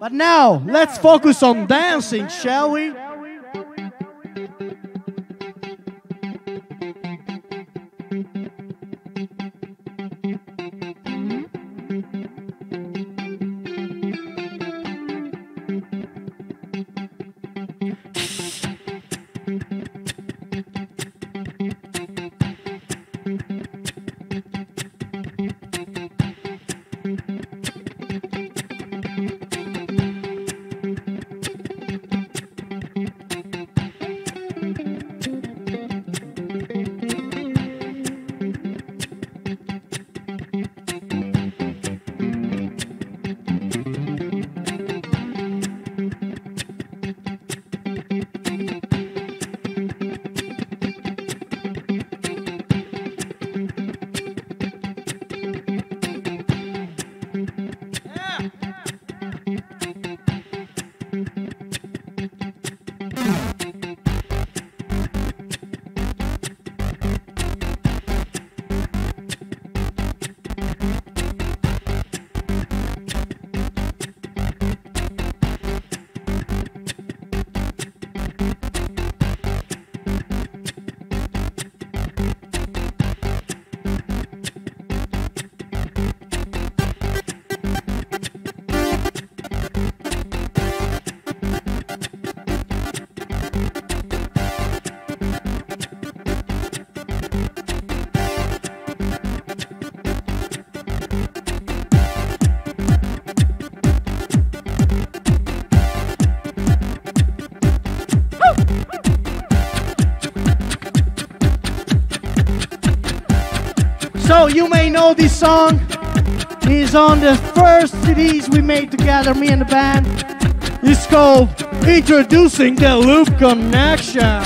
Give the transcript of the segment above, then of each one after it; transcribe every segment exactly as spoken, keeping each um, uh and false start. But now, let's focus on dancing, shall we? So you may know this song. It's on the first C Ds we made together, me and the band. It's called Introducing the Loop Connection.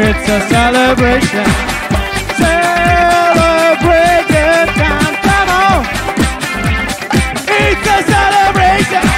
It's a celebration. Celebrate the time, come on. It's a celebration.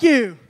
Thank you.